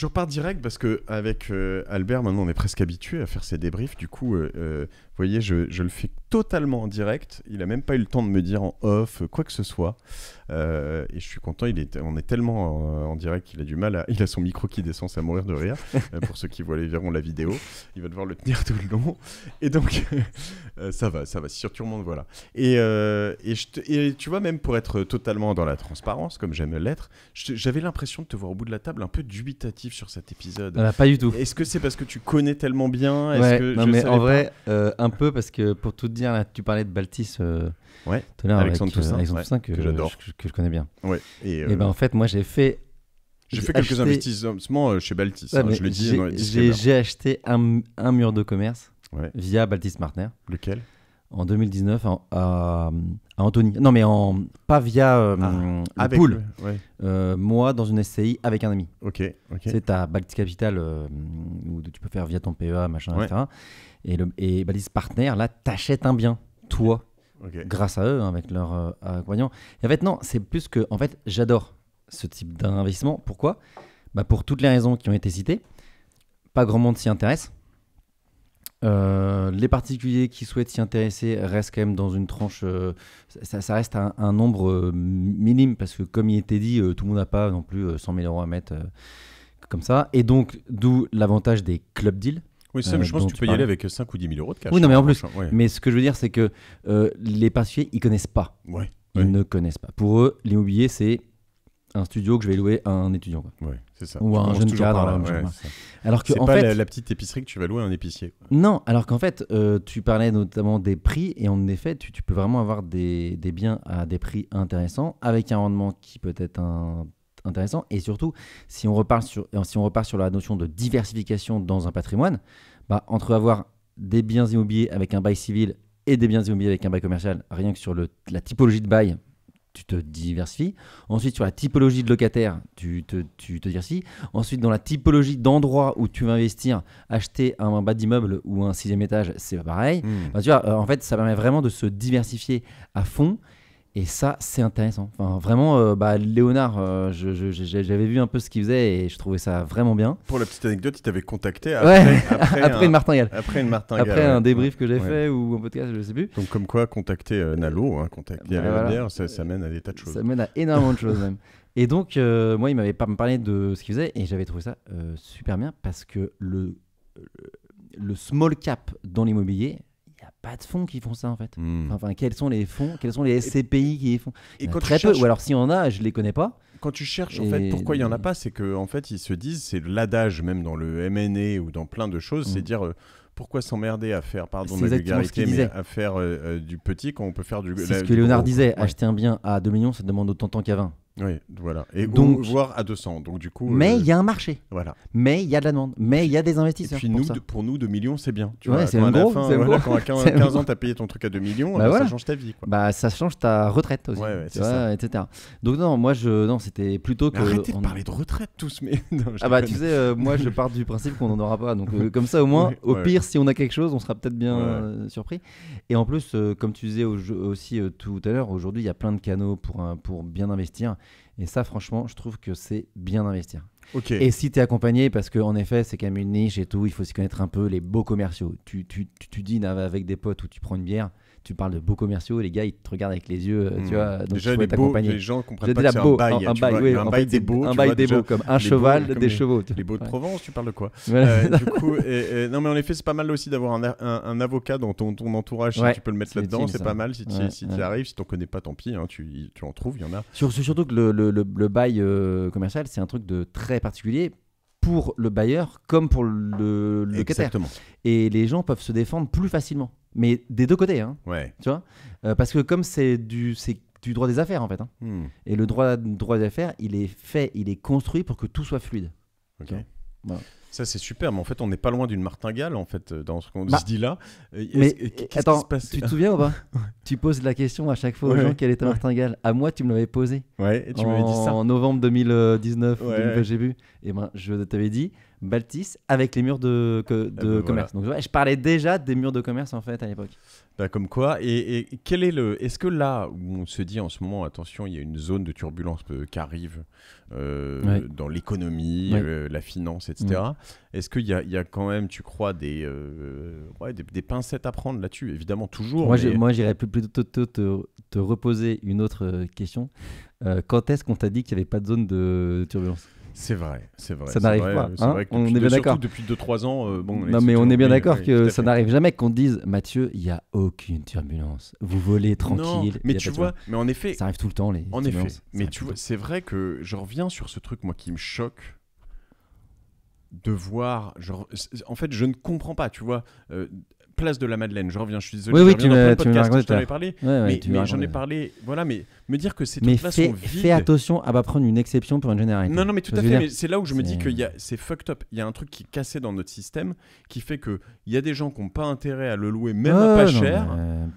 Je repars direct parce que avec Albert, maintenant on est presque habitué à faire ces débriefs. Du coup, vous voyez, je le fais totalement en direct. Il n'a même pas eu le temps de me dire en off quoi que ce soit. Et je suis content. On est tellement en direct qu'il a du mal. Il a son micro qui descend, à mourir de rire. Pour ceux qui verront la vidéo, il va devoir le tenir tout le long. Et donc, ça va. Sur tout le monde, voilà. Et tu vois, même pour être totalement dans la transparence, comme j'aime l'être, j'avais l'impression de te voir au bout de la table un peu dubitatif sur cet épisode. Voilà, pas du tout. Est-ce que c'est parce que tu connais tellement bien? Ouais, que non, mais en vrai, un peu, parce que pour tout te dire, là, tu parlais de Baltis tout à l'heure, Alexandre Toussaint, que j'adore, que je connais bien. Ouais. Et ben en fait, moi j'ai fait quelques investissements chez Baltis. Ouais, hein, je le dis. J'ai acheté un mur de commerce via Baltis Partner. Lequel? En 2019 à Anthony. Non, mais pas via le pool. Moi, dans une SCI avec un ami. Ok. C'est ta Baltis Capital où tu peux faire via ton PEA, machin, etc. Et Baltis Partner, là, t'achètes un bien, toi, grâce à eux, avec leur accompagnant. Et en fait, non, c'est plus que. En fait, j'adore ce type d'investissement. Pourquoi? Bah, pour toutes les raisons qui ont été citées. Pas grand monde s'y intéresse. Les particuliers qui souhaitent s'y intéresser restent quand même dans une tranche, ça reste un nombre minime, parce que comme il était dit, tout le monde n'a pas non plus 100 000 euros à mettre comme ça, et donc d'où l'avantage des club deals. Oui, ça, mais je pense que tu peux y aller avec 5 ou 10 000 euros de cash. Oui, non, mais en plus, mais ce que je veux dire, c'est que les particuliers, ils connaissent pas. Ils ne connaissent pas. Pour eux, l'immobilier, c'est un studio que je vais louer à un étudiant, quoi. Ouais, c'est ça. Ou à un jeune cadre. Alors que, en fait, c'est pas la petite épicerie que tu vas louer à un épicier. Non, alors qu'en fait, tu parlais notamment des prix, et en effet, tu peux vraiment avoir des biens à des prix intéressants, avec un rendement qui peut être intéressant. Et surtout, si on repart sur la notion de diversification dans un patrimoine, bah, entre avoir des biens immobiliers avec un bail civil et des biens immobiliers avec un bail commercial, rien que sur la typologie de bail, tu te diversifies. Ensuite, sur la typologie de locataire, tu te diversifies. Ensuite, dans la typologie d'endroit où tu vas investir, acheter un bas d'immeuble ou un 6e étage, c'est pas pareil. Enfin, tu vois, en fait, ça permet vraiment de se diversifier à fond. Et ça, c'est intéressant. Enfin, vraiment, Léonard, j'avais vu un peu ce qu'il faisait et je trouvais ça vraiment bien. Pour la petite anecdote, il t'avait contacté après une martingale. Après un débrief que j'ai fait ou un podcast, je ne sais plus. Donc, comme quoi, contacter Nalo, contacter Albert, ça mène à des tas de choses. Ça mène à énormément de choses, même. Et donc, moi, il m'avait pas parlé de ce qu'il faisait et j'avais trouvé ça super bien, parce que le small cap dans l'immobilier, il n'y a pas de fonds qui font ça, en fait. Enfin, quels sont les fonds? Quels sont les SCPI qui les font? Et quand très peu. Ou alors, s'il y en a, je ne les connais pas. Quand tu cherches, en fait, pourquoi il n'y en a pas, c'est qu'en fait, ils se disent, c'est l'adage, même dans le MNE ou dans plein de choses, c'est dire pourquoi s'emmerder à faire, pardon ma vulgarité, mais à faire du petit quand on peut faire du gros. C'est ce que Léonard disait, acheter un bien à 2 millions, ça demande autant de temps qu'à 20. Oui, voilà. Et donc, voire à 200. Donc, du coup, mais il y a un marché. Voilà. Mais il y a de la demande. Mais il y a des investisseurs. Et puis, pour nous, 2 millions, c'est bien. Tu vois, c'est un gros. Quand à 15 ans, tu as payé ton truc à 2 millions, ça change ta vie, quoi. Bah, ça change ta retraite aussi. Ouais, tu vois, ça. Etc. Donc, non, moi, c'était plutôt que. Arrêtez de parler de retraite, tous. Mais... non, tu sais, moi, je pars du principe qu'on n'en aura pas. Donc, comme ça, au moins, au pire, si on a quelque chose, on sera peut-être bien surpris. Et en plus, comme tu disais aussi tout à l'heure, aujourd'hui, il y a plein de canaux pour bien investir. Et ça, franchement, je trouve que c'est bien d'investir. Et si tu es accompagné, parce qu'en effet, c'est quand même une niche et tout, il faut s'y connaître un peu, les beaux commerciaux. Tu dînes avec des potes ou tu prends une bière, tu parles de beaux commerciaux, les gars, ils te regardent avec les yeux, tu vois. Donc déjà, les gens ne comprennent pas que c'est un bail des beaux. Un bail des beaux, comme un cheval, des chevaux. Les beaux de Provence, tu parles de quoi? Du coup, non, mais en effet, c'est pas mal aussi d'avoir un avocat dans ton entourage, si tu peux le mettre là-dedans, c'est pas mal. Si tu arrives, si tu n'en connais pas, tant pis, tu en trouves, il y en a. Surtout que le bail commercial, c'est un truc de très particulier pour le bailleur comme pour le locataire. Exactement. Et les gens peuvent se défendre plus facilement, mais des deux côtés, tu vois, parce que comme c'est du droit des affaires, en fait, et le droit des affaires, il est construit pour que tout soit fluide. Voilà. Ça, c'est super, mais en fait, on n'est pas loin d'une martingale, en fait, dans ce qu'on se dit là. Mais attends, tu te souviens ou pas? Tu poses la question à chaque fois aux gens, quelle est ta martingale? À moi, tu me l'avais posée. Ouais, et tu m'avais dit ça. En novembre 2019, j'ai vu. Et ben, je t'avais dit Baltis avec les murs de commerce. Voilà. Donc, je parlais déjà des murs de commerce, en fait, à l'époque. Bah, comme quoi. Et quel est le... Est-ce que là où on se dit en ce moment, attention, il y a une zone de turbulence qui arrive dans l'économie, la finance, etc. Est-ce qu'il y a quand même, tu crois, des pincettes à prendre là-dessus? Évidemment, toujours. Moi, j'irais plutôt te reposer une autre question. Quand est-ce qu'on t'a dit qu'il n'y avait pas de zone de turbulence? C'est vrai, c'est vrai. Ça n'arrive pas. Hein, vrai que on est bien d'accord. Depuis 2-3 ans. Non, mais on est bien d'accord que ça n'arrive jamais qu'on dise, Matthieu, il n'y a aucune turbulence. Vous volez tranquille. Non, mais tu vois, mais en effet. Ça arrive tout le temps, les turbulences. En effet. Mais tu vois, c'est vrai que je reviens sur ce truc, moi, qui me choque. De voir, genre, en fait, je ne comprends pas, tu vois, place de la Madeleine, je reviens, je suis désolé, je reviens dans plein de podcasts, je t'en avais parlé, mais j'en ai parlé, voilà, mais me dire que ces trucs-là sont vides... Fais attention à pas prendre une exception pour une généralité. Non, non, mais tout à fait, mais c'est là où je me dis que c'est fucked up, il y a un truc qui est cassé dans notre système, qui fait qu'il y a des gens qui n'ont pas intérêt à le louer, même à pas cher,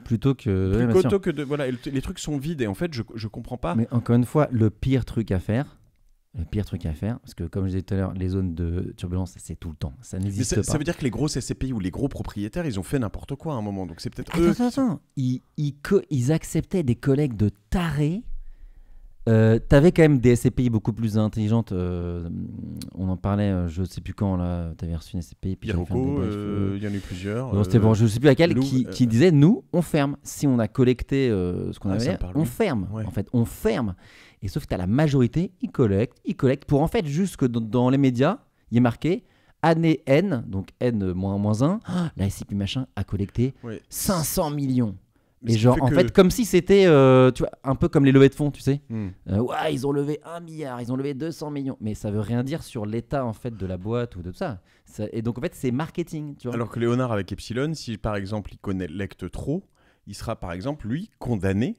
plutôt que de... Voilà, les trucs sont vides, et en fait, je comprends pas. Mais encore une fois, le pire truc à faire, parce que comme je disais tout à l'heure, les zones de turbulence, c'est tout le temps, ça n'existe pas. Ça veut dire que les grosses SCPI ou les gros propriétaires, ils ont fait n'importe quoi à un moment, donc c'est peut-être eux... Attends, ils acceptaient des collègues de tarés. T'avais quand même des SCPI beaucoup plus intelligentes, on en parlait, je sais plus quand, là, t'avais reçu une SCPI... Piroko, il y en a eu plusieurs... Non, c'était bon, je sais plus laquelle, qui disait, nous, on ferme, si on a collecté ce qu'on avait, on ferme, en fait, on ferme. Et sauf que tu as la majorité, ils collectent pour en fait, jusque dans les médias, il est marqué année N, donc N-1, la SCPI machin a collecté 500 millions. Mais et genre, en fait, comme si c'était tu vois, un peu comme les levées de fonds, tu sais. Ouais, ils ont levé 1 milliard, ils ont levé 200 millions. Mais ça veut rien dire sur l'état, en fait, de la boîte ou de tout ça. Et donc, en fait, c'est marketing, tu vois. Alors que Léonard avec Epsilon, si par exemple, il collecte trop, il sera par exemple, lui, condamné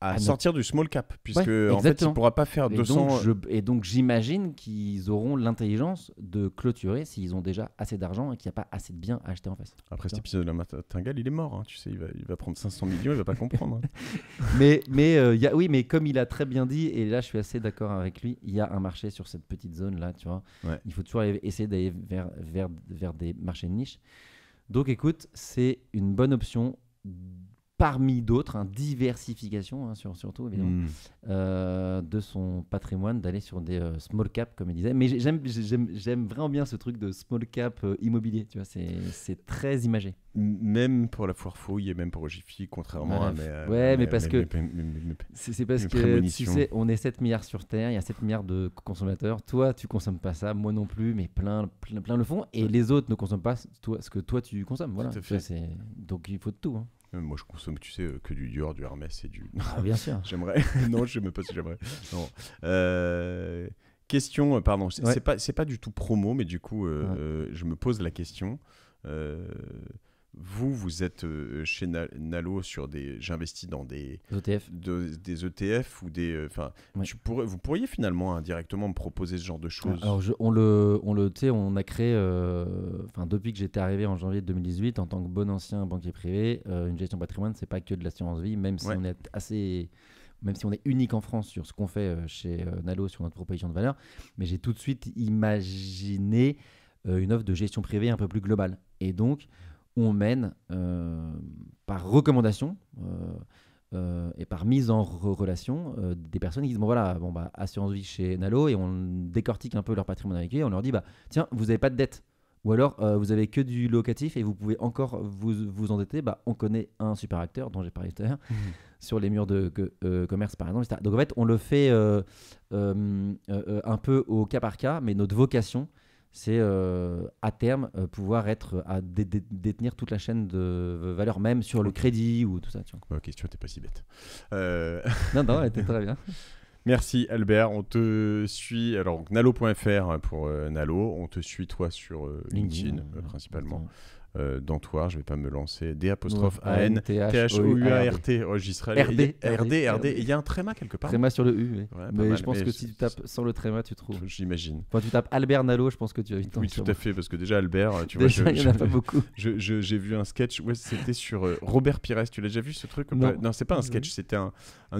à sortir du small cap, puisque en fait, il ne pourra pas faire 200... Et donc, j'imagine qu'ils auront l'intelligence de clôturer s'ils ont déjà assez d'argent et qu'il n'y a pas assez de biens à acheter en face. Après cet épisode de la Martingale, il est mort, hein, tu sais, il va prendre 500 millions, il ne va pas comprendre. Hein. mais comme il a très bien dit, et là, je suis assez d'accord avec lui, il y a un marché sur cette petite zone-là, tu vois. Ouais. Il faut toujours essayer d'aller vers des marchés de niche. Donc, écoute, c'est une bonne option parmi d'autres, diversification surtout évidemment, de son patrimoine, d'aller sur des small cap comme il disait. Mais j'aime vraiment bien ce truc de small cap immobilier, tu vois, c'est très imagé. Même pour la foire fouille et même pour Jiffy, contrairement à... mais parce que c'est parce que tu sais, on est 7 milliards sur Terre, il y a 7 milliards de consommateurs, toi tu consommes pas ça, moi non plus, mais plein le font, et les autres ne consomment pas ce que toi tu consommes, voilà. Donc il faut de tout, hein. Moi, je consomme, tu sais, que du Dior, du Hermès et du... Ah, bien sûr. J'aimerais. Non, je ne sais même pas si j'aimerais. Non. Question, pardon. Ce n'est pas du tout promo, mais du coup, je me pose la question. Vous êtes chez Nalo sur des... J'investis dans des... ETF. Des ETF ou des... Vous pourriez finalement indirectement me proposer ce genre de choses. Alors, on a créé... depuis que j'étais arrivé en janvier 2018, en tant que bon ancien banquier privé, une gestion patrimoine, c'est pas que de l'assurance vie, même si on est assez... Même si on est unique en France sur ce qu'on fait chez Nalo, sur notre proposition de valeur. Mais j'ai tout de suite imaginé une offre de gestion privée un peu plus globale. Et donc... on mène par recommandation et par mise en relation des personnes qui disent « assurance vie chez Nalo » et on décortique un peu leur patrimoine avec eux et on leur dit « tiens, vous n'avez pas de dette » ou alors « vous avez que du locatif et vous pouvez encore vous endetter ». On connaît un super acteur dont j'ai parlé tout à l'heure sur les murs de commerce par exemple, etc. Donc en fait, on le fait un peu au cas par cas, mais notre vocation, c'est à terme pouvoir être à détenir toute la chaîne de valeur, même sur le crédit ou tout ça. Tu vois. Question, t'es pas si bête. Non, elle était très bien. Merci Albert, on te suit, alors nalo.fr pour Nalo, on te suit toi sur LinkedIn principalement. d'Anthoüard, je ne vais pas me lancer, D'-A-N-T-H-O-U-A-R-T, j'y serai allé, R-D, il y a un tréma quelque part. Tréma sur le U, oui. Ouais, mais je pense que si tu tapes sans le tréma, tu trouves. J'imagine. Enfin, tu tapes Albert Nalo, je pense que tu as vite entendu. Oui, tout à fait, parce que déjà Albert, tu vois, il n'y en a pas beaucoup. J'ai vu un sketch, ouais, c'était sur Robert Pires, tu l'as déjà vu ce truc? Non, c'est pas un sketch, c'était un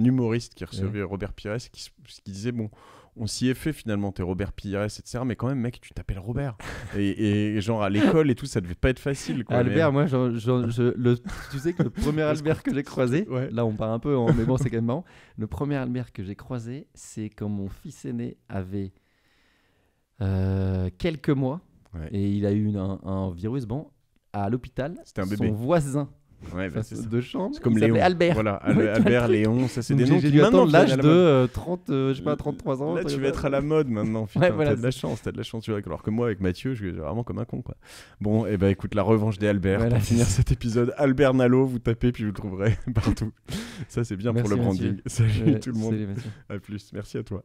humoriste qui recevait Robert Pires qui disait, bon... On s'y est fait finalement, t'es Robert Pires, etc. Mais quand même, mec, tu t'appelles Robert. Et genre à l'école et tout, ça devait pas être facile. Quoi, Albert, mais... moi, tu sais que le premier Albert que j'ai croisé, ouais. Là on part un peu, mais bon, c'est quand même marrant. Le premier Albert que j'ai croisé, c'est quand mon fils aîné avait quelques mois et il a eu un virus. Bon, à l'hôpital, son voisin. Ouais, bah c'est de chambre, comme Léon. Albert. Voilà, Albert, Léon, ça c'est des noms qui dû attendre l'âge de 33 ans. Là, tu vas être à la mode maintenant. Putain, ouais, voilà, t'as de la chance. Alors que moi, avec Matthieu, je suis vraiment comme un con, quoi. Bon, et bah écoute, la revanche des Albert. Voilà, pour finir cet épisode, Albert Nalo, vous tapez puis vous le trouverez partout. Ça, c'est bien. Merci pour le branding. Salut tout le monde. À plus. Merci à toi.